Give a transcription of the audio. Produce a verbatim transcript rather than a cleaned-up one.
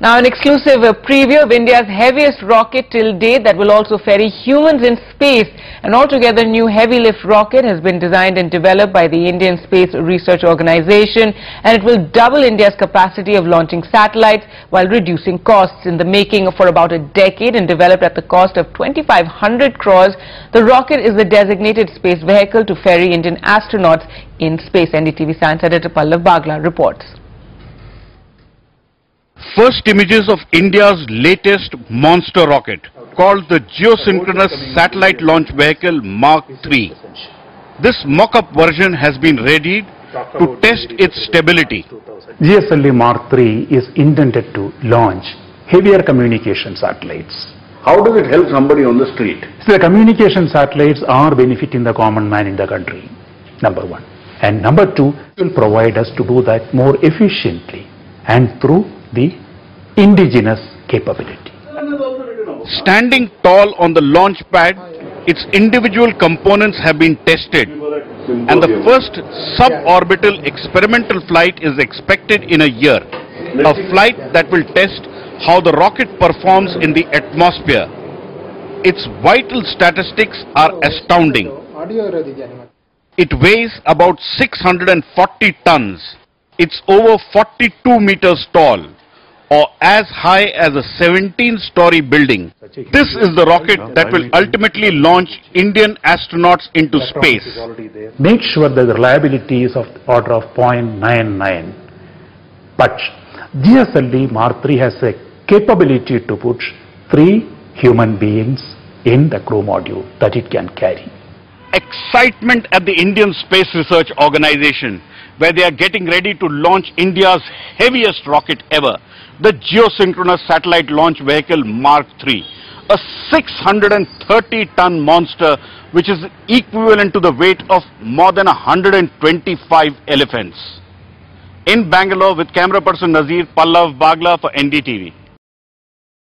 Now an exclusive preview of India's heaviest rocket till date that will also ferry humans in space. An altogether new heavy lift rocket has been designed and developed by the Indian Space Research Organization, and it will double India's capacity of launching satellites while reducing costs. In the making for about a decade and developed at the cost of twenty-five hundred crores, the rocket is the designated space vehicle to ferry Indian astronauts in space. N D T V Science Editor Pallav Bagla reports. First images of India's latest monster rocket, called the Geosynchronous Satellite Launch Vehicle Mark three. This mock-up version has been readied to test its stability. G S L V Mark three is intended to launch heavier communication satellites. How does it help somebody on the street? So the communication satellites are benefiting the common man in the country, number one. And number two, it will provide us to do that more efficiently and through the indigenous capability. Standing tall on the launch pad, its individual components have been tested, and the first suborbital experimental flight is expected in a year, a flight that will test how the rocket performs in the atmosphere. Its vital statistics are astounding. It weighs about six hundred forty tons. It's over forty-two meters tall, or as high as a seventeen-story building. This is the rocket that will ultimately launch Indian astronauts into space. Make sure that the reliability is of the order of zero point nine nine. But G S L V Mark three has a capability to put three human beings in the crew module that it can carry. Excitement at the Indian Space Research Organization, where they are getting ready to launch India's heaviest rocket ever, the Geosynchronous Satellite Launch Vehicle Mark three, a six hundred thirty ton monster which is equivalent to the weight of more than one hundred twenty-five elephants. In Bangalore with camera person Nazir, Pallav Bagla for N D T V.